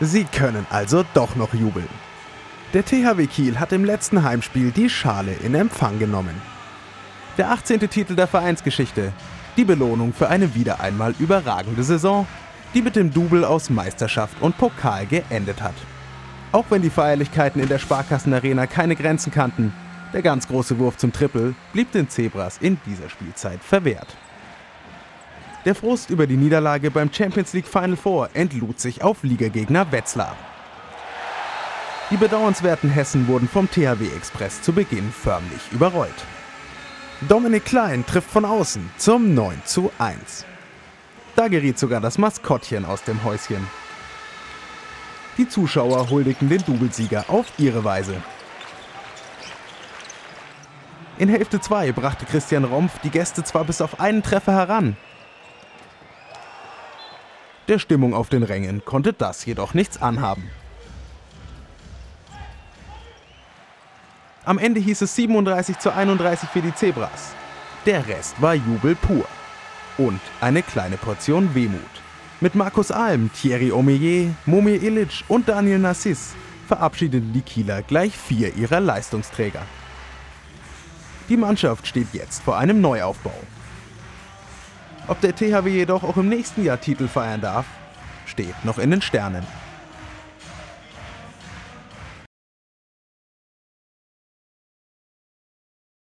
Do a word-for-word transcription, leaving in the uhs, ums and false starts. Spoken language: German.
Sie können also doch noch jubeln. Der T H W Kiel hat im letzten Heimspiel die Schale in Empfang genommen. Der achtzehnte Titel der Vereinsgeschichte, die Belohnung für eine wieder einmal überragende Saison, die mit dem Double aus Meisterschaft und Pokal geendet hat. Auch wenn die Feierlichkeiten in der Sparkassenarena keine Grenzen kannten, der ganz große Wurf zum Triple blieb den Zebras in dieser Spielzeit verwehrt. Der Frust über die Niederlage beim Champions League Final Four entlud sich auf Ligagegner Wetzlar. Die bedauernswerten Hessen wurden vom T H W Express zu Beginn förmlich überrollt. Dominik Klein trifft von außen zum neun zu eins. Da geriet sogar das Maskottchen aus dem Häuschen. Die Zuschauer huldigten den Doublesieger auf ihre Weise. In Hälfte zwei brachte Christian Rompf die Gäste zwar bis auf einen Treffer heran. Der Stimmung auf den Rängen konnte das jedoch nichts anhaben. Am Ende hieß es siebenunddreißig zu einunddreißig für die Zebras. Der Rest war Jubel pur. Und eine kleine Portion Wehmut. Mit Markus Alm, Thierry Omeyer, Momir Illic und Daniel Narciss verabschiedeten die Kieler gleich vier ihrer Leistungsträger. Die Mannschaft steht jetzt vor einem Neuaufbau. Ob der T H W jedoch auch im nächsten Jahr Titel feiern darf, steht noch in den Sternen.